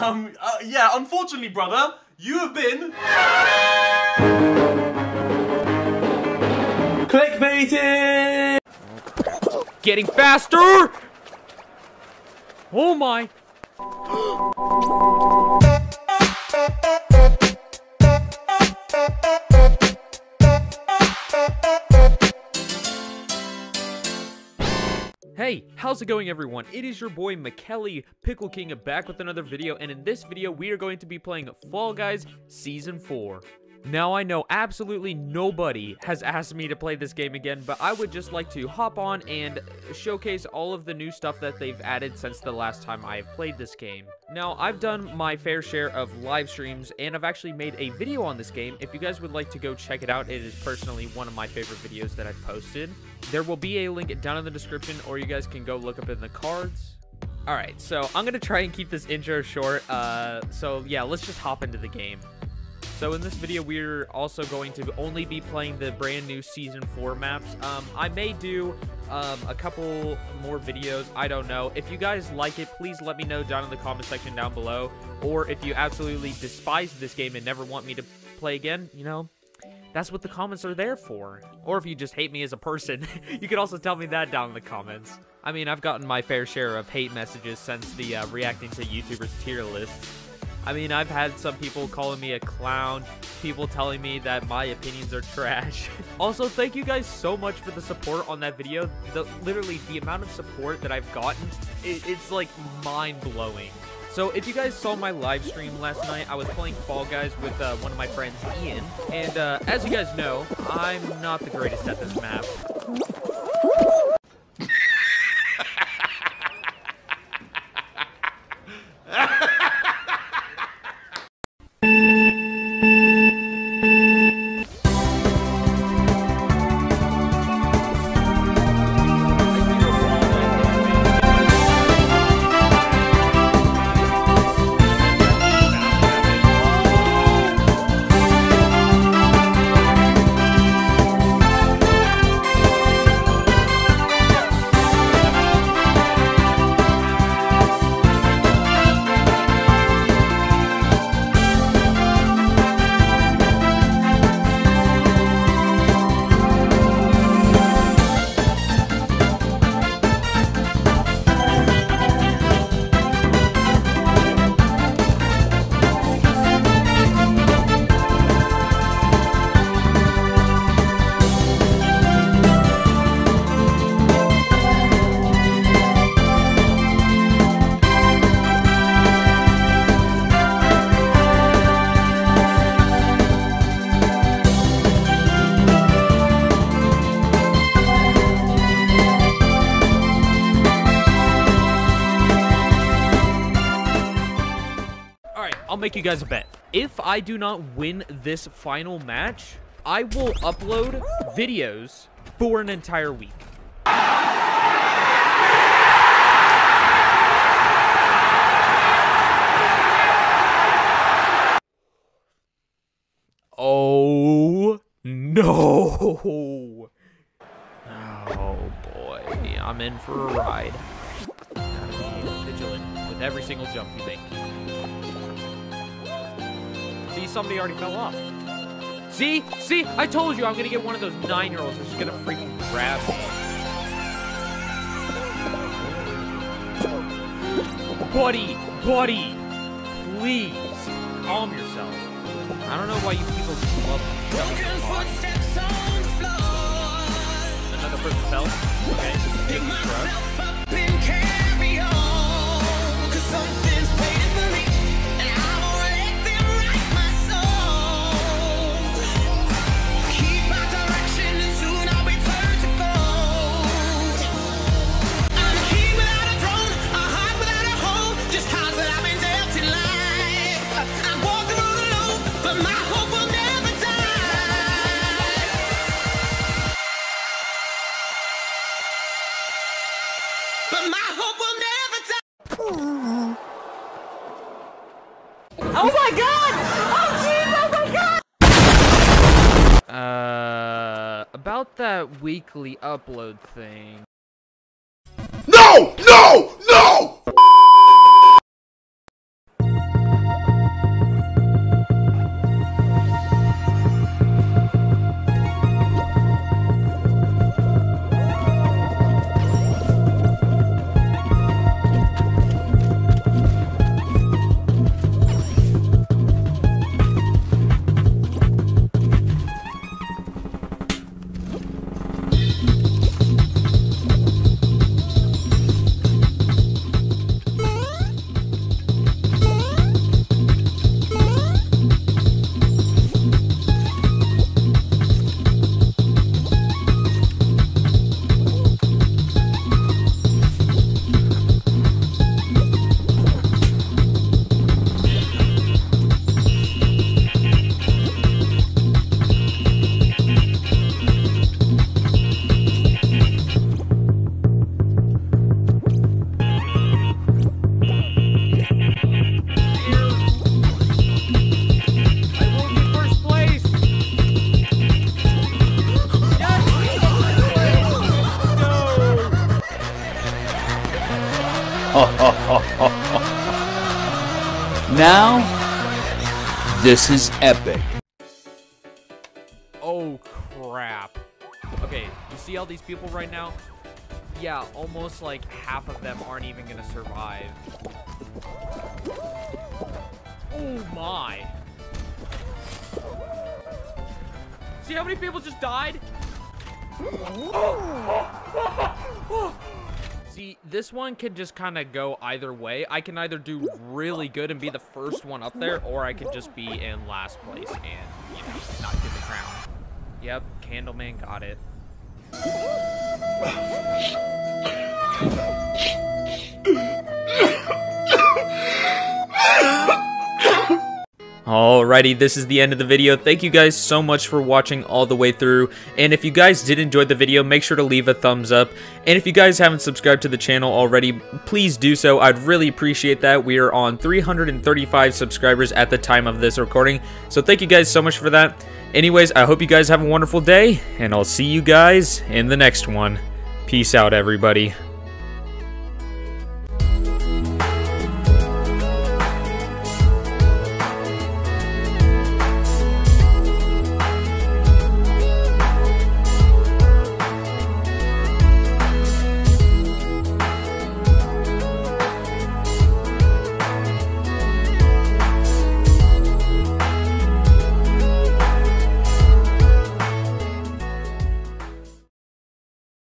Yeah, unfortunately, brother, you have been... clickbaited! Getting faster! Oh my! Hey, how's it going everyone? It is your boy Mikelly Pickle King back with another video, and in this video we are going to be playing Fall Guys Season 4. Now I know absolutely nobody has asked me to play this game again, but I would just like to hop on and showcase all of the new stuff that they've added since the last time I have played this game. Now I've done my fair share of live streams and I've actually made a video on this game. If you guys would like to go check it out, it is personally one of my favorite videos that I've posted. There will be a link down in the description, or you guys can go look up in the cards. Alright, so I'm gonna try and keep this intro short, so yeah, let's just hop into the game. So in this video, we're also going to only be playing the brand new Season 4 maps. I may do a couple more videos, I don't know. If you guys like it, please let me know down in the comment section down below. Or if you absolutely despise this game and never want me to play again, you know, that's what the comments are there for. Or if you just hate me as a person, you can also tell me that down in the comments. I mean, I've gotten my fair share of hate messages since the reacting to YouTubers tier lists. I mean, I've had some people calling me a clown, people telling me that my opinions are trash. Also, thank you guys so much for the support on that video. Literally, the amount of support that I've gotten, it's like mind-blowing. So, if you guys saw my live stream last night, I was playing Fall Guys with one of my friends, Ian. And as you guys know, I'm not the greatest at this map. I'll make you guys a bet. If I do not win this final match, I will upload videos for an entire week. Oh no. Oh boy, I'm in for a ride. Gotta be vigilant with every single jump you make. See, somebody already fell off. See? See? I told you I'm gonna get one of those 9-year-olds that's just gonna freaking grab me. Buddy, please calm yourself. I don't know why you people just love me. Another person fell. Okay, take the truck. About that weekly upload thing. No! No! No! Now, this is epic. Oh, crap. Okay, you see all these people right now? Yeah, almost like half of them aren't even gonna survive. Oh my. See how many people just died? See, this one can just kind of go either way. I can either do really good and be the first one up there, or I could just be in last place and, you know, not get the crown. Yep, Candleman got it. Alrighty, this is the end of the video. Thank you guys so much for watching all the way through, and if you guys did enjoy the video, make sure to leave a thumbs up, and if you guys haven't subscribed to the channel already, please do so. I'd really appreciate that. We are on 335 subscribers at the time of this recording, so thank you guys so much for that. Anyways, I hope you guys have a wonderful day, and I'll see you guys in the next one. Peace out, everybody.